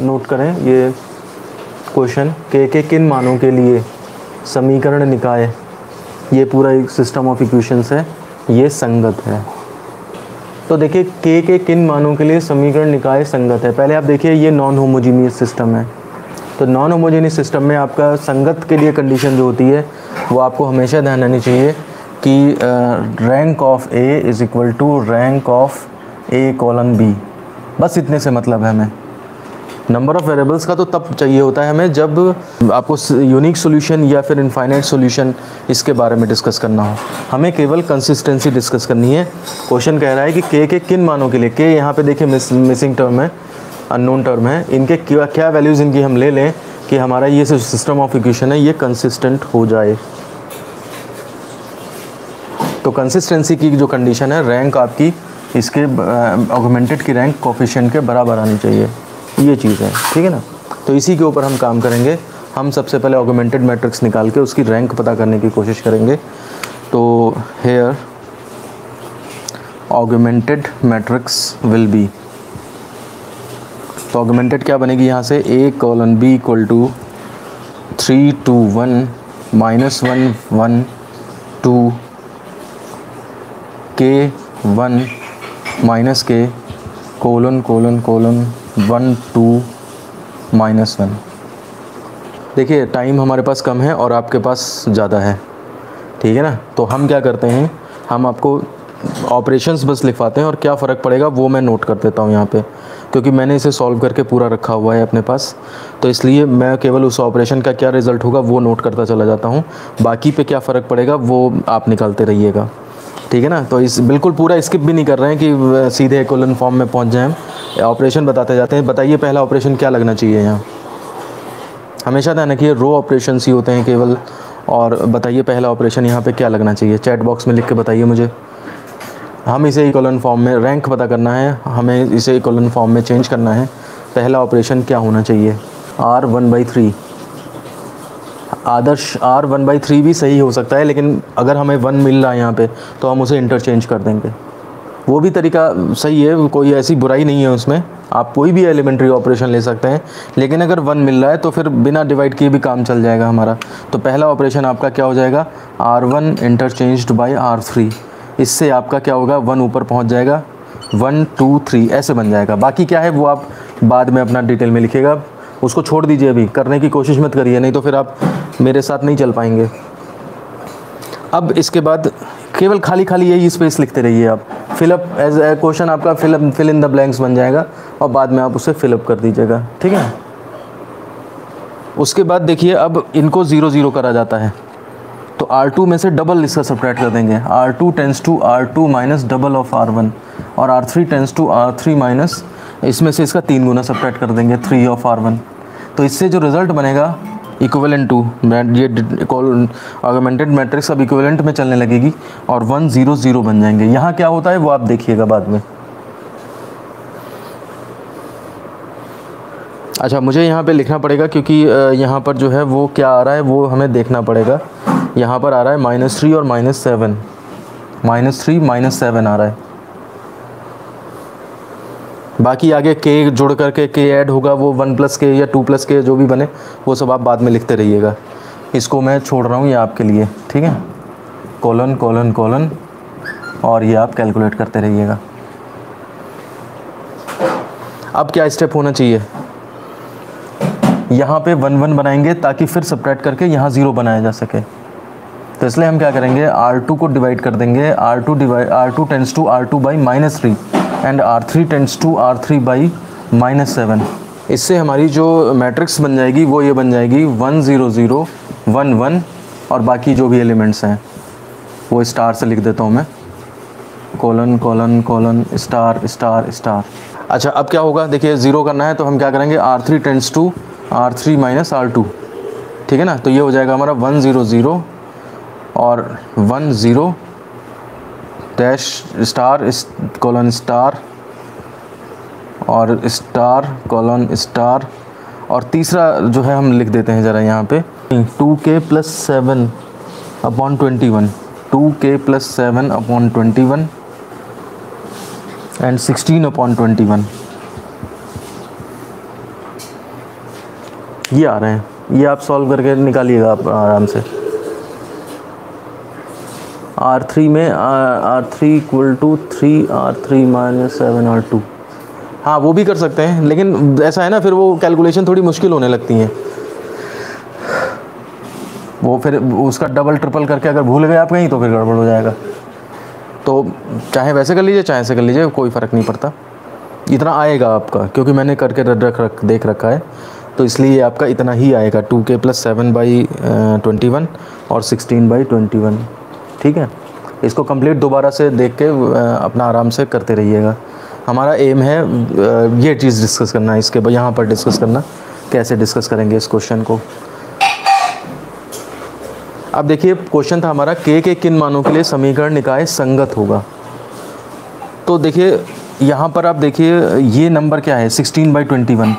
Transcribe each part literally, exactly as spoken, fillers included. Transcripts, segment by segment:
Note करें ये question के के किन मानों के लिए समीकरण निकाय, ये पूरा एक सिस्टम ऑफ इक्वेशंस है, ये संगत है। तो देखिए के के किन मानों के लिए समीकरण निकाय संगत है। पहले आप देखिए ये नॉन होमोजीनियस सिस्टम है, तो नॉन होमोजेनियस सिस्टम में आपका संगत के लिए कंडीशन जो होती है वो आपको हमेशा ध्यान रखनी चाहिए कि rank of A is equal to rank of A colon B, बस इतने से मतलब है हमें। नंबर ऑफ़ वेरिएबल्स का तो तब चाहिए होता है हमें जब आपको यूनिक सॉल्यूशन या फिर इनफाइनाइट सॉल्यूशन इसके बारे में डिस्कस करना हो, हमें केवल कंसिस्टेंसी डिस्कस करनी है। क्वेश्चन कह रहा है कि के के किन मानों के लिए, के यहाँ पे देखिए मिस, मिसिंग टर्म है, अननोन टर्म है, इनके क्या क्या वैल्यूज़ इनकी हम ले लें कि हमारा ये सिस्टम ऑफ इक्वेशन है ये कंसिस्टेंट हो जाए। तो कंसिस्टेंसी की जो कंडीशन है, रैंक आपकी इसके ऑगमेंटेड की रैंक कोफिशिएंट के बराबर आनी चाहिए, ये चीज़ है, ठीक है ना। तो इसी के ऊपर हम काम करेंगे। हम सबसे पहले ऑगमेंटेड मैट्रिक्स निकाल के उसकी रैंक पता करने की कोशिश करेंगे। तो here augmented matrix will be, तो ऑगमेंटेड क्या बनेगी यहाँ से, A colon B equal to three two one minus one one two k one minus के colon colon colon one two minus one. देखिए टाइम हमारे पास कम है और आपके पास ज़्यादा है, ठीक है ना। तो हम क्या करते हैं, हम आपको ऑपरेशंस बस लिखवाते हैं और क्या फ़र्क पड़ेगा वो मैं नोट कर देता हूँ यहाँ पे, क्योंकि मैंने इसे सॉल्व करके पूरा रखा हुआ है अपने पास, तो इसलिए मैं केवल उस ऑपरेशन का क्या रिज़ल्ट होगा वो नोट करता चला जाता हूँ, बाकी पे क्या फ़र्क पड़ेगा वो आप निकालते रहिएगा, ठीक है ना। तो इस बिल्कुल पूरा स्किप भी नहीं कर रहे हैं कि सीधे कोलन फॉर्म में पहुँच जाएँ, ऑपरेशन बताते जाते हैं। बताइए पहला ऑपरेशन क्या लगना चाहिए, यहाँ हमेशा ध्यान रखिए रो ऑपरेशन ही होते हैं केवल। और बताइए पहला ऑपरेशन यहाँ पे क्या लगना चाहिए, चैट बॉक्स में लिख के बताइए मुझे। हम इसे कोलन फॉर्म में रैंक पता करना है, हमें इसे कोलन फॉर्म में चेंज करना है। पहला ऑपरेशन क्या होना चाहिए, आर वन बाई थ्री, आदर्श आर वन बाई थ्री भी सही हो सकता है, लेकिन अगर हमें वन मिल रहा है यहाँ पे तो हम उसे इंटरचेंज कर देंगे, वो भी तरीका सही है, कोई ऐसी बुराई नहीं है उसमें। आप कोई भी एलिमेंट्री ऑपरेशन ले सकते हैं, लेकिन अगर वन मिल रहा है तो फिर बिना डिवाइड किए भी काम चल जाएगा हमारा। तो पहला ऑपरेशन आपका क्या हो जाएगा, R one interchanged by R three, इससे आपका क्या होगा, वन ऊपर पहुंच जाएगा, वन टू थ्री ऐसे बन जाएगा। बाकी क्या है वो आप बाद में अपना डिटेल में लिखिएगा, उसको छोड़ दीजिए, अभी करने की कोशिश मत करिए, नहीं तो फिर आप मेरे साथ नहीं चल पाएंगे। अब इसके बाद केवल खाली खाली यही स्पेस लिखते रहिए आप, फिलअप एज ए क्वेश्चन आपका fill up fill in the blanks बन जाएगा और बाद में आप उसे फिलअप कर दीजिएगा, ठीक है। उसके बाद देखिए अब इनको ज़ीरो ज़ीरो करा जाता है, तो आर टू में से डबल इसका सब्ट्रैक्ट कर देंगे, R two tends to R two minus double of R one, और R three tends to R three minus इसमें से इसका तीन गुना सब्ट्रैक्ट कर देंगे, थ्री ऑफ आर वन। तो इससे जो रिज़ल्ट बनेगा इक्विवेलेंट टू, ये ऑगमेंटेड मैट्रिक्स अब इक्विवेलेंट में चलने लगेगी और वन ज़ीरो ज़ीरो बन जाएंगे। यहाँ क्या होता है वो आप देखिएगा बाद में। अच्छा मुझे यहाँ पे लिखना पड़ेगा क्योंकि यहाँ पर जो है वो क्या आ रहा है वो हमें देखना पड़ेगा। यहाँ पर आ रहा है माइनस थ्री और minus seven, minus three minus seven आ रहा है। बाकी आगे के जोड़ करके के ऐड होगा, वो वन प्लस के या टू प्लस के जो भी बने वो सब आप बाद में लिखते रहिएगा। इसको मैं छोड़ रहा हूँ, ये आपके लिए, ठीक है। कोलन कोलन कोलन और ये आप कैलकुलेट करते रहिएगा। अब क्या स्टेप होना चाहिए, यहाँ पे वन वन बनाएंगे ताकि फिर सब्ट्रैक्ट करके यहाँ ज़ीरो बनाया जा सके। तो इसलिए हम क्या करेंगे, आर टू को डिवाइड कर देंगे, R two divide R two tends to R two by minus three and R three tends to R three by minus seven. इससे हमारी जो मैट्रिक्स बन जाएगी वो ये बन जाएगी one zero zero one one, और बाकी जो भी एलिमेंट्स हैं वो स्टार से लिख देता हूँ मैं, colon colon colon star star star. अच्छा अब क्या होगा, देखिए ज़ीरो करना है तो हम क्या करेंगे, R three tends to R three minus R two, ठीक है ना। तो ये हो जाएगा हमारा वन ज़ीरो ज़ीरो और one zero dash star colon star और स्टार कोलन स्टार, और तीसरा जो है हम लिख देते हैं ज़रा यहाँ पे, two k plus seven upon twenty one, two k plus seven upon twenty one and sixteen upon twenty one. ये आ रहे हैं, ये आप सॉल्व करके निकालिएगा आप आराम से। आर थ्री में R three equal to three R three minus seven R two. हाँ वो भी कर सकते हैं, लेकिन ऐसा है ना फिर वो कैलकुलेशन थोड़ी मुश्किल होने लगती है, वो फिर उसका डबल ट्रिपल करके अगर भूल गए आप कहीं तो फिर गड़बड़ हो जाएगा। तो चाहे वैसे कर लीजिए चाहे ऐसे कर लीजिए, कोई फ़र्क नहीं पड़ता, इतना आएगा आपका, क्योंकि मैंने करके रख रख देख रखा है तो इसलिए आपका इतना ही आएगा, two k plus seven by twenty one और सिक्सटीन बाई ट्वेंटी वन। ठीक है, इसको कंप्लीट दोबारा से देख के अपना आराम से करते रहिएगा। हमारा एम है ये चीज़ डिस्कस करना, इसके यहाँ पर डिस्कस करना कैसे डिस्कस करेंगे इस क्वेश्चन को। अब देखिए क्वेश्चन था हमारा के के किन मानों के लिए समीकरण निकाय संगत होगा। तो देखिए यहाँ पर आप देखिए ये नंबर क्या है सिक्सटीन बाई ट्वेंटी वन,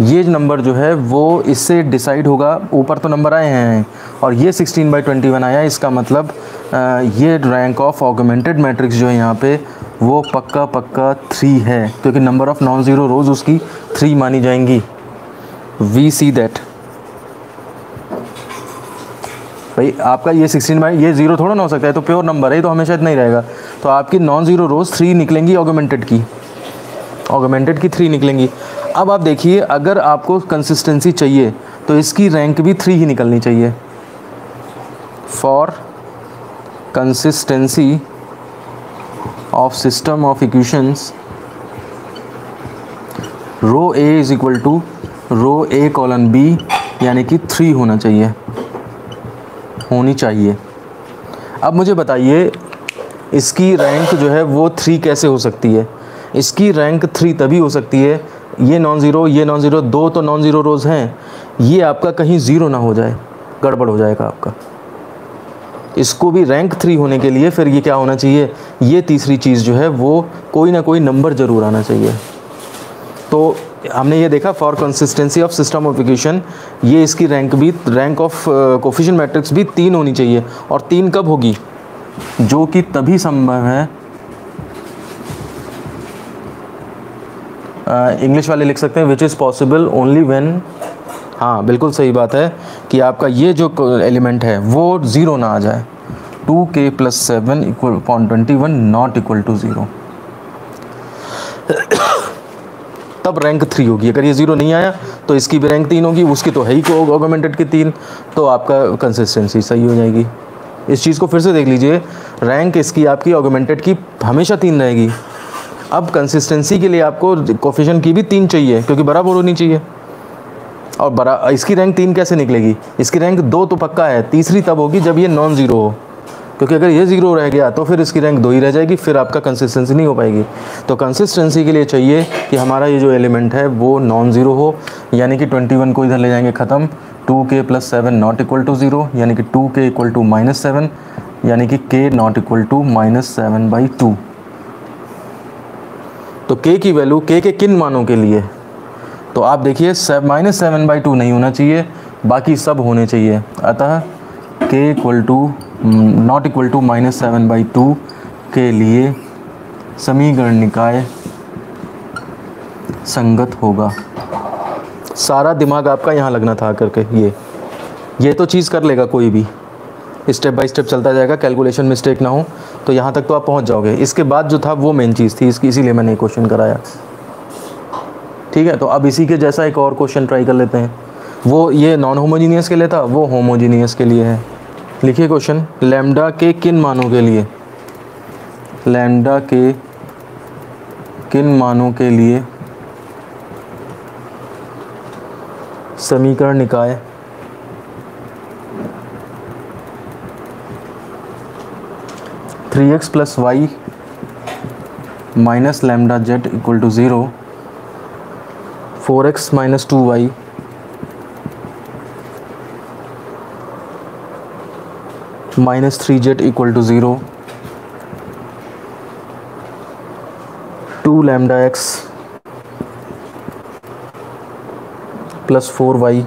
ये नंबर जो है वो इससे डिसाइड होगा। ऊपर तो नंबर आए हैं और ये सिक्सटीन बाई ट्वेंटी वन आया, इसका मतलब ये रैंक ऑफ ऑगमेंटेड मैट्रिक्स जो है यहाँ पे वो पक्का पक्का थ्री है, क्योंकि number of non zero rows उसकी थ्री मानी जाएंगी। वी सी दैट भाई आपका ये सिक्सटीन बाई ये जीरो थोड़ा ना हो सकता है, तो प्योर नंबर है तो हमेशा इतना ही रहेगा। तो आपकी नॉन ज़ीरो रोज थ्री निकलेंगी ऑगमेंटेड की, ऑगमेंटेड की थ्री निकलेंगी। अब आप देखिए अगर आपको कंसिस्टेंसी चाहिए तो इसकी रैंक भी थ्री ही निकलनी चाहिए। For consistency of system of equations rho A is equal to rho A colon B, यानी कि थ्री होना चाहिए, होनी चाहिए। अब मुझे बताइए इसकी रैंक जो है वो थ्री कैसे हो सकती है? इसकी रैंक थ्री तभी हो सकती है, ये नॉन ज़ीरो ये नॉन ज़ीरो दो तो नॉन ज़ीरो रोज़ हैं, ये आपका कहीं ज़ीरो ना हो जाए, गड़बड़ हो जाएगा आपका। इसको भी रैंक थ्री होने के लिए फिर ये क्या होना चाहिए, ये तीसरी चीज़ जो है वो कोई ना कोई नंबर ज़रूर आना चाहिए। तो हमने ये देखा for consistency of system of equation, ये इसकी रैंक भी रैंक ऑफ कोफिशिएंट मैट्रिक्स भी तीन होनी चाहिए, और तीन कब होगी, जो कि तभी संभव है। इंग्लिश वाले लिख सकते हैं which is possible only when, हाँ बिल्कुल सही बात है, कि आपका ये जो एलिमेंट है वो ज़ीरो ना आ जाए। Two k plus seven equal upon twenty one not equal to zero, तब रैंक थ्री होगी। अगर ये ज़ीरो नहीं आया तो इसकी भी रैंक तीन होगी, उसकी तो है ही को ऑगमेंटेड की तीन, तो आपका कंसिस्टेंसी सही हो जाएगी। इस चीज़ को फिर से देख लीजिए, रैंक इसकी आपकी ऑगमेंटेड की हमेशा तीन रहेगी। अब कंसिस्टेंसी के लिए आपको कोफिशिएंट की भी तीन चाहिए, क्योंकि बराबर होनी चाहिए, और बरा इसकी रैंक तीन कैसे निकलेगी, इसकी रैंक दो तो पक्का है, तीसरी तब होगी जब ये नॉन ज़ीरो हो, क्योंकि अगर ये ज़ीरो रह गया तो फिर इसकी रैंक दो ही रह जाएगी, फिर आपका कंसिस्टेंसी नहीं हो पाएगी। तो कंसिस्टेंसी के लिए चाहिए कि हमारा ये जो एलिमेंट है वो नॉन ज़ीरो हो, यानी कि ट्वेंटी वन को इधर ले जाएंगे ख़त्म, two k plus seven not equal to zero, यानी कि टू के इक्वल टू माइनस सेवन, यानी कि k not equal to minus seven by two. तो k की वैल्यू k के किन मानों के लिए, तो आप देखिए seven minus seven by two नहीं होना चाहिए, बाकी सब होने चाहिए। अतः k equal to not equal to minus seven by two के लिए समीकरण निकाय संगत होगा। सारा दिमाग आपका यहाँ लगना था करके, ये ये तो चीज़ कर लेगा कोई भी, स्टेप बाय स्टेप चलता जाएगा, कैलकुलेशन मिस्टेक ना हो तो यहाँ तक तो आप पहुँच जाओगे। इसके बाद जो था वो मेन चीज़ थी इसकी, इसीलिए मैंने क्वेश्चन कराया। ठीक है, तो अब इसी के जैसा एक और क्वेश्चन ट्राई कर लेते हैं। वो ये नॉन होमोजीनियस के लिए था, वो होमोजीनियस के लिए है। लिखिए क्वेश्चन, लैम्डा के किन मानों के लिए, लैम्डा के किन मानों के लिए समीकरण निकाय three x plus y minus lambda z equal to zero, four x minus two y minus three z equal to zero, two lambda x plus four y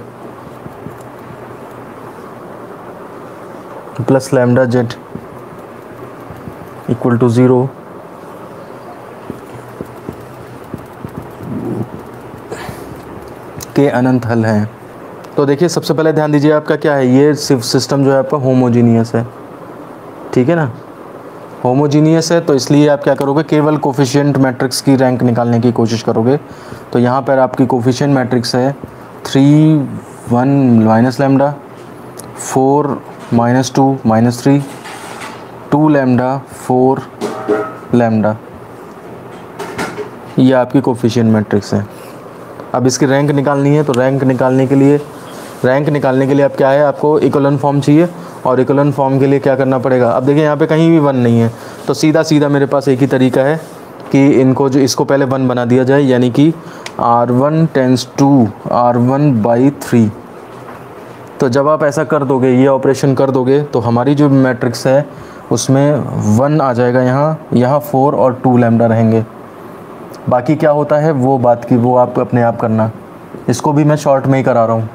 plus lambda z equal to zero. के अनंत हल हैं। तो देखिए सबसे पहले ध्यान दीजिए आपका क्या है, ये सिस्टम जो है आपका होमोजीनियस है, ठीक है ना, होमोजीनियस है। तो इसलिए आप क्या करोगे, केवल कोफिशिएंट मैट्रिक्स की रैंक निकालने की कोशिश करोगे। तो यहाँ पर आपकी कोफिशिएंट मैट्रिक्स है three one minus lambda, four minus two minus three, two lambda, four lambda, ये आपकी कोफिशिएंट मैट्रिक्स है। अब इसकी रैंक निकालनी है, तो रैंक निकालने के लिए रैंक निकालने के लिए आप क्या है, आपको इक्विवेलेंट फॉर्म चाहिए और इक्विवेलेंट फॉर्म के लिए क्या करना पड़ेगा। अब देखिए यहाँ पे कहीं भी वन नहीं है, तो सीधा सीधा मेरे पास एक ही तरीका है कि इनको जो इसको पहले वन बना दिया जाए, यानी कि R one tends to R one by three. तो जब आप ऐसा कर दोगे, ये ऑपरेशन कर दोगे, तो हमारी जो मैट्रिक्स है उसमें वन आ जाएगा, यहाँ यहाँ फोर और टू लैम्डा रहेंगे। बाकी क्या होता है वो बात की वो आप अपने आप करना। इसको भी मैं शॉर्ट में ही करा रहा हूँ।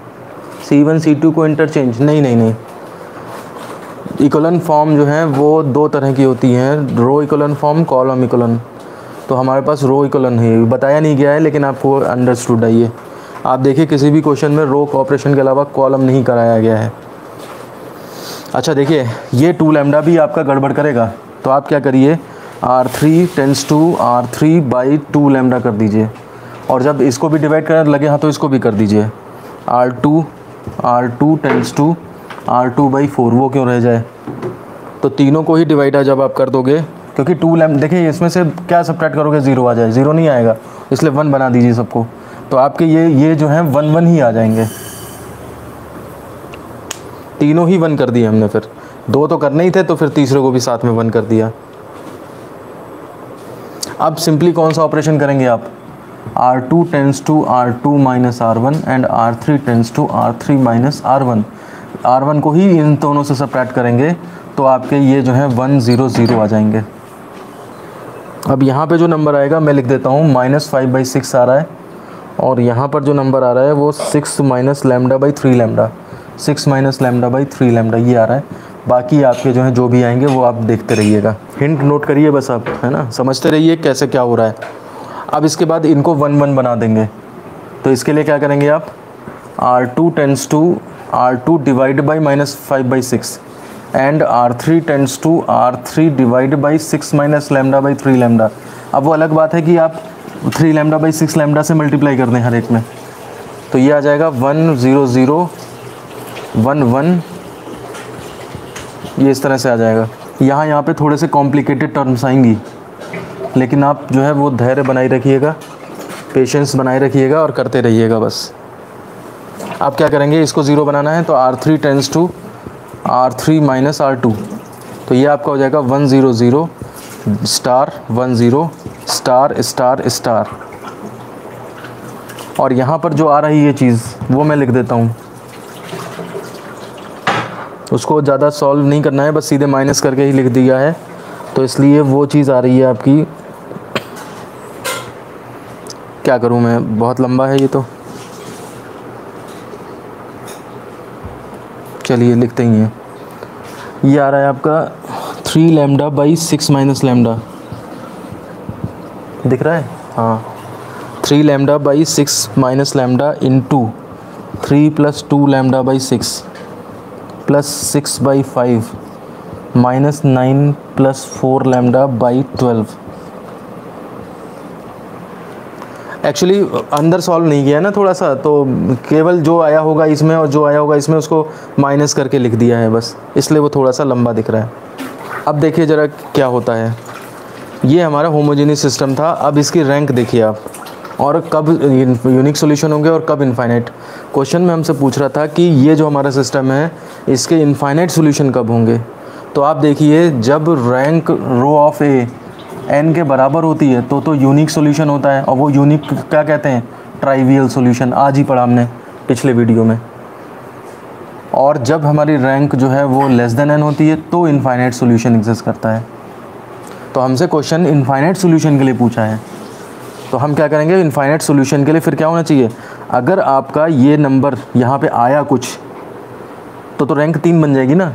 सी वन सी टू को इंटरचेंज नहीं नहीं नहीं इक्विवेलेंट फॉर्म जो है वो दो तरह की होती हैं, row equivalent form, column equivalent. तो हमारे पास रो इक्विवेलेंट है, बताया नहीं गया है लेकिन आपको अंडरस्टूड है ये। आप देखिए किसी भी क्वेश्चन में रो ऑपरेशन के अलावा कॉलम नहीं कराया गया है। अच्छा देखिए ये टू लैम्डा भी आपका गड़बड़ करेगा, तो आप क्या करिए, R three tends to R three by two lambda कर दीजिए, और जब इसको भी डिवाइड करने लगे, हाँ, तो इसको भी कर दीजिए R two R two tends to R two by four, वो क्यों रह जाए। तो तीनों को ही डिवाइड है जब आप कर दोगे, क्योंकि टू लैम्डा देखिए इसमें से क्या सब्ट्रैक्ट करोगे, जीरो आ जाए, जीरो नहीं आएगा, इसलिए वन बना दीजिए सबको। तो आपके ये ये जो है वन वन ही आ जाएंगे, तीनों ही वन कर दिए हमने। फिर दो तो करने ही थे, तो फिर तीसरे को भी साथ में वन कर दिया। अब सिंपली कौन सा ऑपरेशन करेंगे आप, R two tends to R two minus R one and R three tends to R three minus R one, R one को ही इन दोनों से सब्ट्रैक्ट करेंगे, तो आपके ये जो है वन ज़ीरो ज़ीरो आ जाएंगे। अब यहाँ पे जो नंबर आएगा मैं लिख देता हूँ, माइनस फाइव बाई सिक्स आ रहा है, और यहाँ पर जो नंबर आ रहा है वो six minus lambda by three lambda, six minus lambda by three lambda, ये आ रहा है। बाकी आपके जो है जो भी आएंगे वो आप देखते रहिएगा, हिंट नोट करिए बस आप, है ना, समझते रहिए कैसे क्या हो रहा है। अब इसके बाद इनको वन वन बना देंगे, तो इसके लिए क्या करेंगे आप, R two tends to R two divide by minus five by six and R three tends to R three divide by six minus lambda by three lambda. अब वो अलग बात है कि आप three lambda by six lambda से multiply कर दें हर एक में, तो ये आ जाएगा one zero zero one one, ये इस तरह से आ जाएगा। यहाँ यहाँ पे थोड़े से कॉम्प्लिकेटेड टर्म्स आएंगी, लेकिन आप जो है वो धैर्य बनाए रखिएगा, पेशेंस बनाए रखिएगा और करते रहिएगा बस। आप क्या करेंगे, इसको ज़ीरो बनाना है, तो R three tends to R three minus R two, तो ये आपका हो जाएगा one zero zero star one zero star star star. और यहाँ पर जो आ रही है चीज़ वो मैं लिख देता हूँ, उसको ज़्यादा सॉल्व नहीं करना है, बस सीधे माइनस करके ही लिख दिया है, तो इसलिए वो चीज़ आ रही है आपकी। क्या करूं मैं, बहुत लंबा है ये, तो चलिए लिखते ही हैं। ये आ रहा है आपका three lambda by six minus lambda, दिख रहा है, हाँ, three lambda by six minus lambda in two three plus two lambda by six plus six by five minus nine plus four lambda by twelve. Actually अंदर solve नहीं किया ना थोड़ा सा, तो केवल जो आया होगा इसमें और जो आया होगा इसमें उसको माइनस करके लिख दिया है बस, इसलिए वो थोड़ा सा लंबा दिख रहा है। अब देखिए ज़रा क्या होता है, ये हमारा होमोजेनियस सिस्टम था। अब इसकी रैंक देखिए आप, और कब यूनिक सॉल्यूशन होंगे और कब इनफाइनाइट। क्वेश्चन में हमसे पूछ रहा था कि ये जो हमारा सिस्टम है इसके इनफाइनाइट सॉल्यूशन कब होंगे, तो आप देखिए जब rank rho of A n के बराबर होती है तो तो यूनिक सॉल्यूशन होता है, और वो यूनिक क्या कहते हैं, ट्राइवियल सॉल्यूशन, आज ही पढ़ा हमने पिछले वीडियो में। और जब हमारी रैंक जो है वो लेस देन एन होती है तो इनफाइनाइट सॉल्यूशन एग्जिस्ट करता है। तो हमसे क्वेश्चन इनफाइनाइट सॉल्यूशन के लिए पूछा है, तो हम क्या करेंगे, इनफाइनाइट सॉल्यूशन के लिए फिर क्या होना चाहिए, अगर आपका ये नंबर यहाँ पे आया कुछ तो तो रैंक तीन बन जाएगी ना।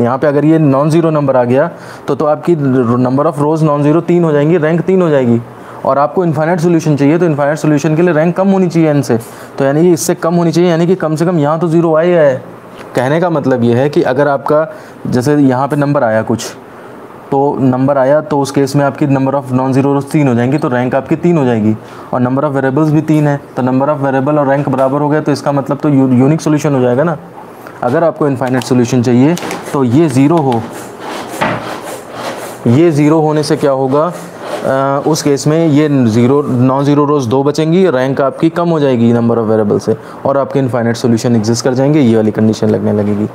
यहाँ पे अगर ये नॉन ज़ीरो नंबर आ गया तो तो आपकी number of rows non zero तीन हो जाएंगी, रैंक तीन हो जाएगी। और आपको इन्फाइनाइट सोल्यूशन चाहिए तो इन्फाइनाइट सोल्यूशन के लिए रैंक कम होनी चाहिए इनसे, तो यानी कि इससे कम होनी चाहिए, यानी कि कम से कम यहाँ तो जीरो आया है। कहने का मतलब ये है कि अगर आपका जैसे यहाँ पर नंबर आया कुछ तो नंबर आया तो उस केस में आपकी number of non zero rows तीन हो जाएंगी तो रैंक आपकी तीन हो जाएगी, और नंबर ऑफ़ वेरिएबल्स भी तीन है तो नंबर ऑफ़ वेरिएबल और रैंक बराबर हो गया, तो इसका मतलब तो यू, यूनिक सोल्यूशन हो जाएगा ना। अगर आपको इनफाइनाइट सोल्यूशन चाहिए तो ये ज़ीरो हो, ये ज़ीरो होने से क्या होगा, आ, उस केस में ये जीरो नॉन ज़ीरो रोज़ दो बचेंगी, रैंक आपकी कम हो जाएगी नंबर ऑफ़ वेरिएबल से, और आपके इनफाइनाइट सोल्यूशन एग्जिस्ट कर जाएंगे, ये वाली कंडीशन लगने लगेगी।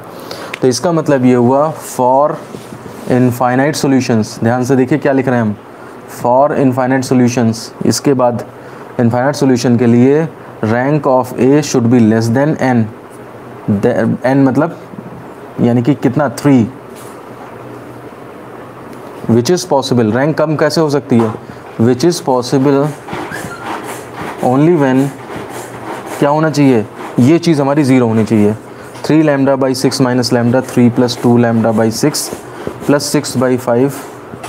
तो इसका मतलब ये हुआ फॉर इनफाइनाइट सॉल्यूशंस, ध्यान से देखिए क्या लिख रहे हैं हम, फॉर इनफाइनाइट सॉल्यूशंस, इसके बाद इनफाइनाइट सॉल्यूशन के लिए rank of A should be less than N, N मतलब यानी कि कितना, three, which is possible, rank कम कैसे हो सकती है, which is possible only when, क्या होना चाहिए, ये चीज़ हमारी ज़ीरो होनी चाहिए। Three lambda by six minus lambda three plus two lambda by six plus six by five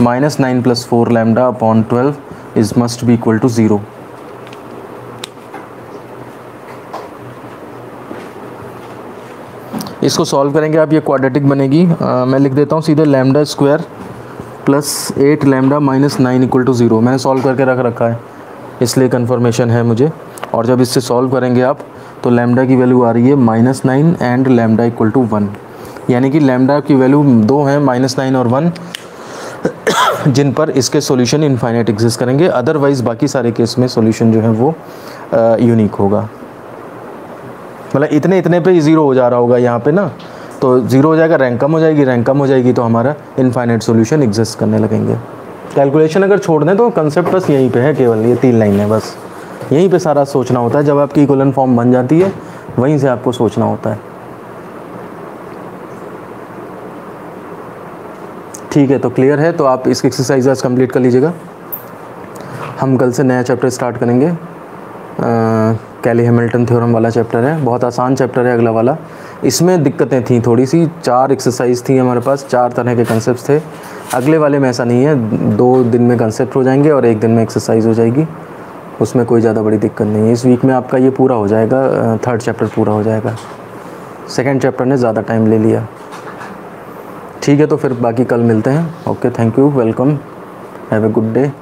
minus nine plus four lambda upon twelve is must be equal to zero. इसको solve करेंगे आप, ये quadratic बनेगी, आ, मैं लिख देता हूँ सीधे lambda square plus eight lambda minus nine equal to zero, मैंने सॉल्व करके रख रखा है इसलिए कन्फर्मेशन है मुझे। और जब इससे सॉल्व करेंगे आप तो लैम्डा की वैल्यू आ रही है minus nine and lambda equal to one, यानी कि लैम्डा की वैल्यू दो है, माइनस नाइन और वन, जिन पर इसके सॉल्यूशन इनफाइनाइट एग्जिस्ट करेंगे, अदरवाइज बाकी सारे केस में सॉल्यूशन जो है वो यूनिक होगा। मतलब इतने इतने पे ज़ीरो हो जा रहा होगा यहाँ पे ना, तो ज़ीरो हो जाएगा, रैंक कम हो जाएगी, रैंक कम हो जाएगी तो हमारा इनफाइनाइट सॉल्यूशन एग्जिस्ट करने लगेंगे। कैलकुलेशन अगर छोड़ दें तो कंसेप्ट बस यहीं पर है, केवल ये तीन लाइन है, बस यहीं पर सारा सोचना होता है। जब आपकी इक्विवेलेंट फॉर्म बन जाती है वहीं से आपको सोचना होता है। ठीक है, तो क्लियर है, तो आप इसकी एक्सरसाइज आज कंप्लीट कर लीजिएगा। हम कल से नया चैप्टर स्टार्ट करेंगे, कैली हैमिल्टन थ्योरम वाला चैप्टर है, बहुत आसान चैप्टर है अगला वाला। इसमें दिक्कतें थी थोड़ी सी, चार एक्सरसाइज थी हमारे पास, चार तरह के कॉन्सेप्ट्स थे। अगले वाले में ऐसा नहीं है, दो दिन में कॉन्सेप्ट हो जाएंगे और एक दिन में एक्सरसाइज हो जाएगी, उसमें कोई ज़्यादा बड़ी दिक्कत नहीं है। इस वीक में आपका ये पूरा हो जाएगा, थर्ड चैप्टर पूरा हो जाएगा, सेकेंड चैप्टर ने ज़्यादा टाइम ले लिया। ठीक है, तो फिर बाकी कल मिलते हैं। Okay, thank you, welcome, have a good day.